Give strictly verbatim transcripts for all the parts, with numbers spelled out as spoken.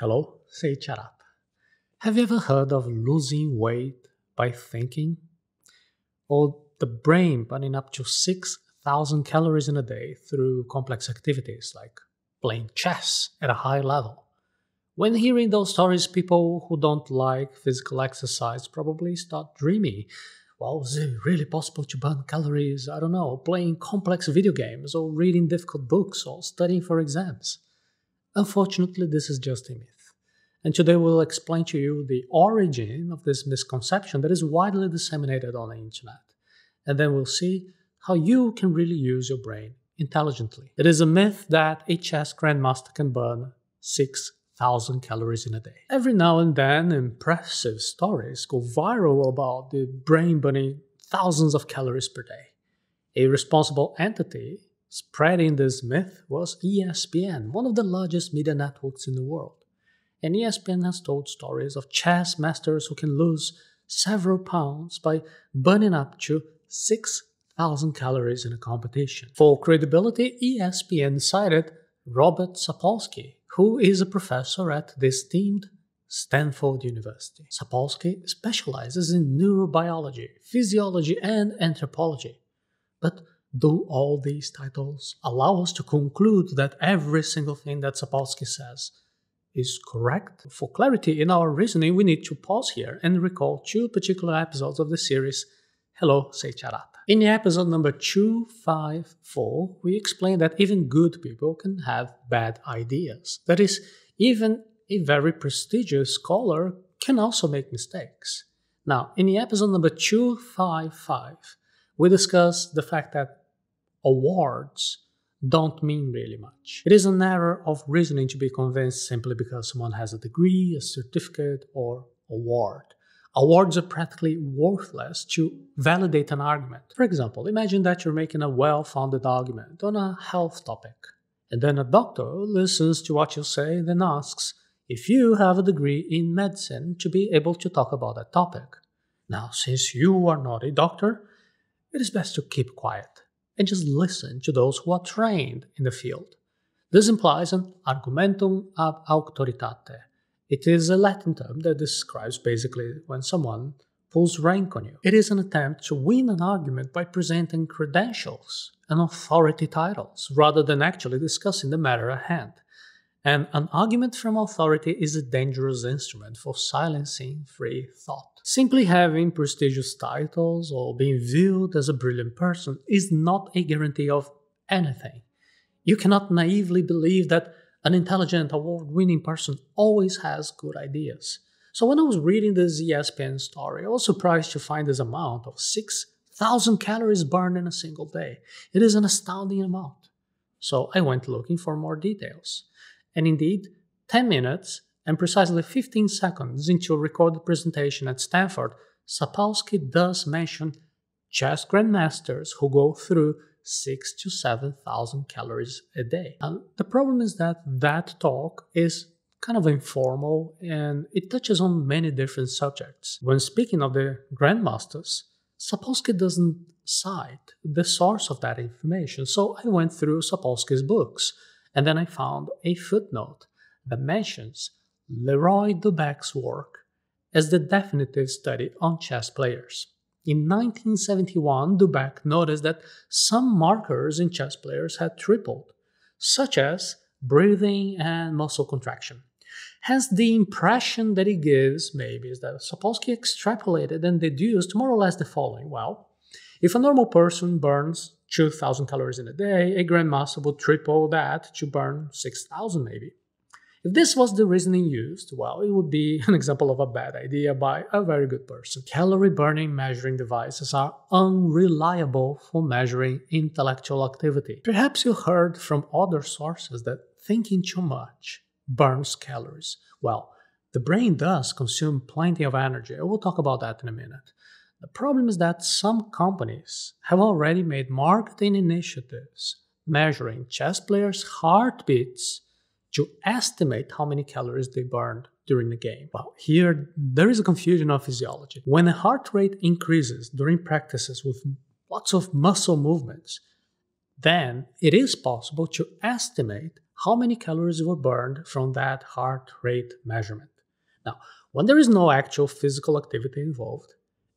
Hello, Seiiti Arata. Have you ever heard of losing weight by thinking? Or the brain burning up to six thousand calories in a day through complex activities like playing chess at a high level? When hearing those stories, people who don't like physical exercise probably start dreaming. Well, is it really possible to burn calories, I don't know, playing complex video games or reading difficult books or studying for exams? Unfortunately, this is just a myth. And today we'll explain to you the origin of this misconception that is widely disseminated on the internet. And then we'll see how you can really use your brain intelligently. It is a myth that a chess grandmaster can burn six thousand calories in a day. Every now and then, impressive stories go viral about the brain burning thousands of calories per day. A responsible entity spreading this myth was E S P N, one of the largest media networks in the world. And E S P N has told stories of chess masters who can lose several pounds by burning up to six thousand calories in a competition. For credibility, E S P N cited Robert Sapolsky, who is a professor at the esteemed Stanford University. Sapolsky specializes in neurobiology, physiology, and anthropology. But do all these titles allow us to conclude that every single thing that Sapolsky says is correct? For clarity in our reasoning, we need to pause here and recall two particular episodes of the series Hello, Seiiti Arata. In episode number two fifty-four, we explained that even good people can have bad ideas. That is, even a very prestigious scholar can also make mistakes. Now, in episode number two fifty-five, we discuss the fact that awards don't mean really much. It is an error of reasoning to be convinced simply because someone has a degree, a certificate, or award. Awards are practically worthless to validate an argument. For example, imagine that you're making a well-founded argument on a health topic, and then a doctor listens to what you say and then asks if you have a degree in medicine to be able to talk about that topic. Now, since you are not a doctor, it is best to keep quiet and just listen to those who are trained in the field. This implies an argumentum ab auctoritate. It is a Latin term that describes basically when someone pulls rank on you. It is an attempt to win an argument by presenting credentials and authority titles, rather than actually discussing the matter at hand. And an argument from authority is a dangerous instrument for silencing free thought. Simply having prestigious titles or being viewed as a brilliant person is not a guarantee of anything. You cannot naively believe that an intelligent, award-winning person always has good ideas. So when I was reading this E S P N story, I was surprised to find this amount of six thousand calories burned in a single day. It is an astounding amount. So I went looking for more details. And indeed, ten minutes and precisely fifteen seconds into a recorded presentation at Stanford, Sapolsky does mention chess grandmasters who go through six to seven thousand calories a day. And the problem is that that talk is kind of informal and it touches on many different subjects. When speaking of the grandmasters, Sapolsky doesn't cite the source of that information, so I went through Sapolsky's books and then I found a footnote that mentions Leroy Dubeck's work as the definitive study on chess players. In nineteen seventy-one, Dubeck noticed that some markers in chess players had tripled, such as breathing and muscle contraction. Hence, the impression that he gives, maybe, is that Sapolsky extrapolated and deduced more or less the following. Well, if a normal person burns two thousand calories in a day, a grandmaster would triple that to burn six thousand, maybe. If this was the reasoning used, well, it would be an example of a bad idea by a very good person. Calorie-burning measuring devices are unreliable for measuring intellectual activity. Perhaps you heard from other sources that thinking too much burns calories. Well, the brain does consume plenty of energy. We'll talk about that in a minute. The problem is that some companies have already made marketing initiatives measuring chess players' heartbeats to estimate how many calories they burned during the game. Well, here there is a confusion of physiology. When the heart rate increases during practices with lots of muscle movements, then it is possible to estimate how many calories were burned from that heart rate measurement. Now, when there is no actual physical activity involved,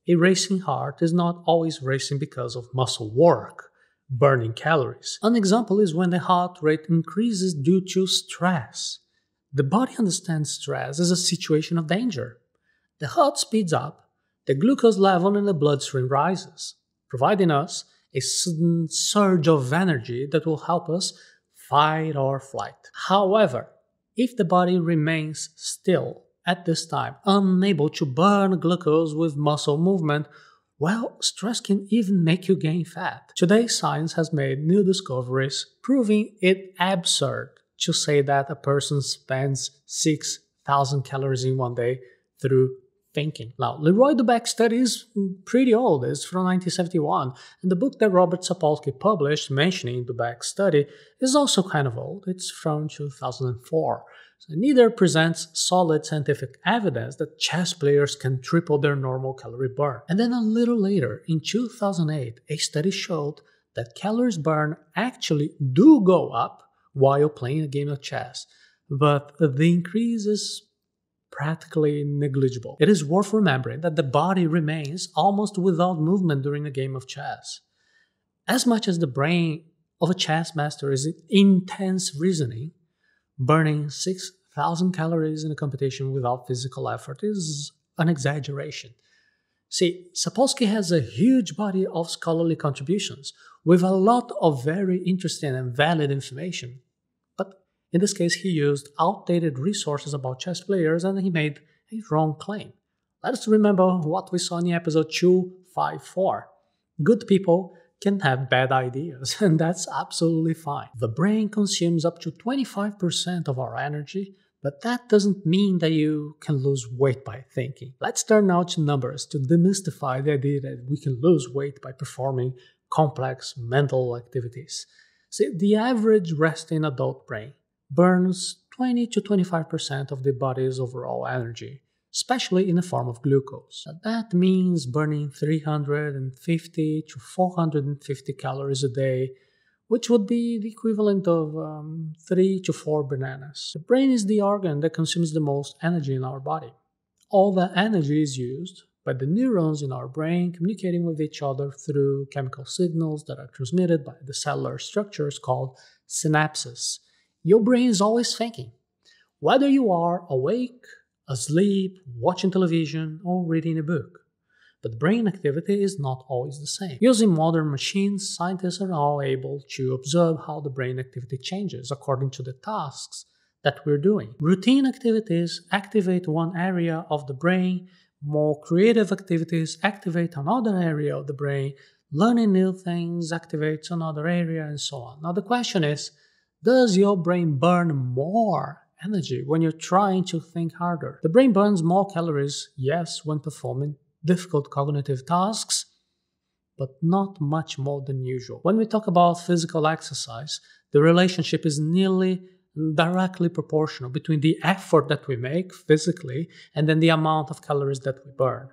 a racing heart is not always racing because of muscle work, burning calories. An example is when the heart rate increases due to stress. The body understands stress as a situation of danger. The heart speeds up, the glucose level in the bloodstream rises, providing us a sudden surge of energy that will help us fight or flight. However, if the body remains still at this time, unable to burn glucose with muscle movement, well, stress can even make you gain fat. Today, science has made new discoveries proving it absurd to say that a person spends six thousand calories in one day through thinking. Now, Leroy Dubeck's study is pretty old, it's from nineteen seventy-one, and the book that Robert Sapolsky published mentioning Dubeck's study is also kind of old, it's from two thousand four. So neither presents solid scientific evidence that chess players can triple their normal calorie burn. And then a little later, in two thousand eight, a study showed that calories burn actually do go up while playing a game of chess, but the increase is practically negligible. It is worth remembering that the body remains almost without movement during a game of chess. As much as the brain of a chess master is intense reasoning, burning six thousand calories in a competition without physical effort is an exaggeration. See, Sapolsky has a huge body of scholarly contributions with a lot of very interesting and valid information. But in this case, he used outdated resources about chess players and he made a wrong claim. Let us remember what we saw in episode two fifty-four. Good people can have bad ideas, and that's absolutely fine. The brain consumes up to twenty-five percent of our energy, but that doesn't mean that you can lose weight by thinking. Let's turn now to numbers to demystify the idea that we can lose weight by performing complex mental activities. See, the average resting adult brain burns twenty to twenty-five percent of the body's overall energy, especially in the form of glucose. Now, that means burning three hundred fifty to four hundred fifty calories a day, which would be the equivalent of um, three to four bananas. The brain is the organ that consumes the most energy in our body. All that energy is used by the neurons in our brain communicating with each other through chemical signals that are transmitted by the cellular structures called synapses. Your brain is always thinking, whether you are awake, asleep, watching television, or reading a book. But brain activity is not always the same. Using modern machines, scientists are now able to observe how the brain activity changes according to the tasks that we're doing. Routine activities activate one area of the brain, more creative activities activate another area of the brain, learning new things activates another area, and so on. Now the question is, does your brain burn more energy when you're trying to think harder? The brain burns more calories, yes, when performing difficult cognitive tasks, but not much more than usual. When we talk about physical exercise, the relationship is nearly directly proportional between the effort that we make physically and then the amount of calories that we burn.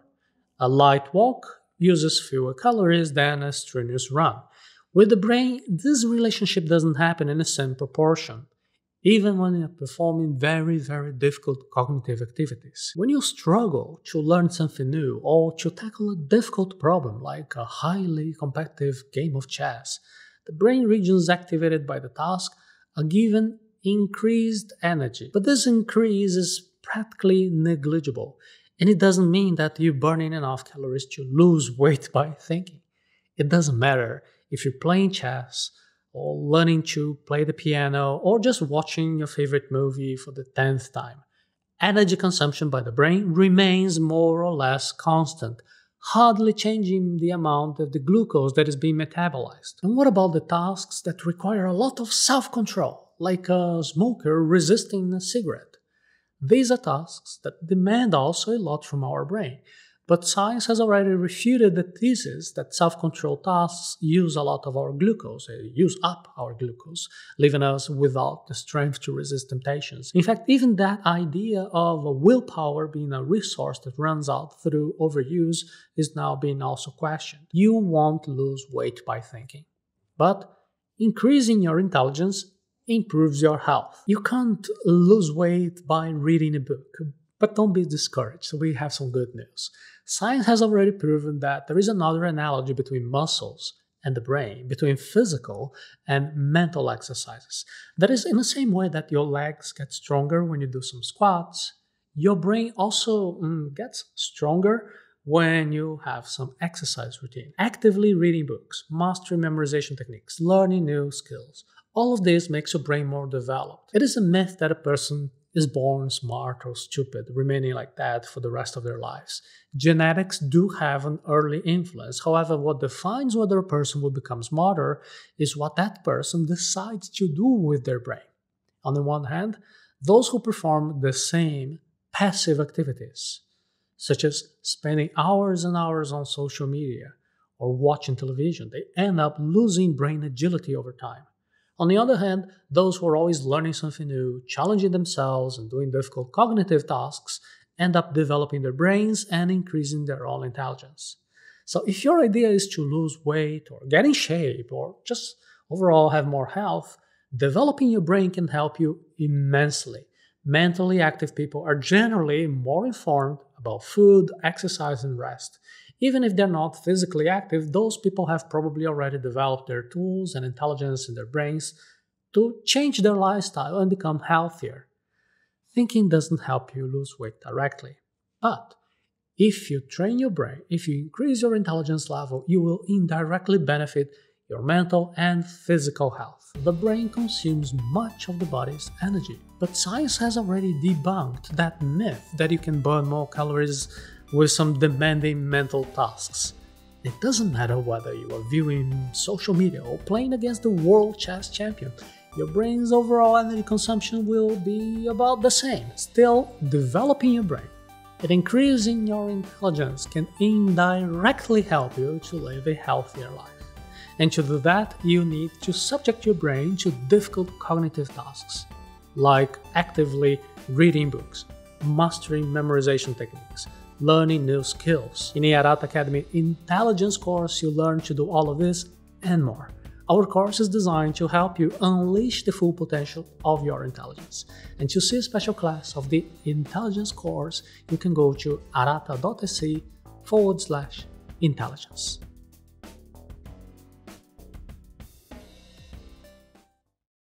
A light walk uses fewer calories than a strenuous run. With the brain, this relationship doesn't happen in the same proportion, even when you're performing very, very difficult cognitive activities. When you struggle to learn something new or to tackle a difficult problem like a highly competitive game of chess, the brain regions activated by the task are given increased energy. But this increase is practically negligible, and it doesn't mean that you're burning enough calories to lose weight by thinking. It doesn't matter if you're playing chess, or learning to play the piano, or just watching your favorite movie for the tenth time. Energy consumption by the brain remains more or less constant, hardly changing the amount of the glucose that is being metabolized. And what about the tasks that require a lot of self-control, like a smoker resisting a cigarette? These are tasks that demand also a lot from our brain. But science has already refuted the thesis that self-control tasks use a lot of our glucose, they use up our glucose, leaving us without the strength to resist temptations. In fact, even that idea of willpower being a resource that runs out through overuse is now being also questioned. You won't lose weight by thinking, but increasing your intelligence improves your health. You can't lose weight by reading a book, but don't be discouraged. We have some good news. Science has already proven that there is another analogy between muscles and the brain, between physical and mental exercises. That is, in the same way that your legs get stronger when you do some squats, your brain also mm, gets stronger when you have some exercise routine, actively reading books, mastering memorization techniques, learning new skills. All of this makes your brain more developed. It is a myth that a person is born smart or stupid, remaining like that for the rest of their lives. Genetics do have an early influence. However, what defines whether a person will become smarter is what that person decides to do with their brain. On the one hand, those who perform the same passive activities, such as spending hours and hours on social media or watching television, they end up losing brain agility over time. On the other hand, those who are always learning something new, challenging themselves, and doing difficult cognitive tasks end up developing their brains and increasing their own intelligence. So if your idea is to lose weight or get in shape or just overall have more health, developing your brain can help you immensely. Mentally active people are generally more informed about food, exercise, and rest. Even if they're not physically active, those people have probably already developed their tools and intelligence in their brains to change their lifestyle and become healthier. Thinking doesn't help you lose weight directly. But if you train your brain, if you increase your intelligence level, you will indirectly benefit your mental and physical health. The brain consumes much of the body's energy, but science has already debunked that myth that you can burn more calories with some demanding mental tasks. It doesn't matter whether you are viewing social media or playing against the world chess champion, your brain's overall energy consumption will be about the same. Still, developing your brain and increasing your intelligence can indirectly help you to live a healthier life. And to do that, you need to subject your brain to difficult cognitive tasks, like actively reading books, mastering memorization techniques, learning new skills. In the Arata Academy Intelligence course, you learn to do all of this and more. Our course is designed to help you unleash the full potential of your intelligence. And to see a special class of the Intelligence course, you can go to arata dot s e forward slash intelligence.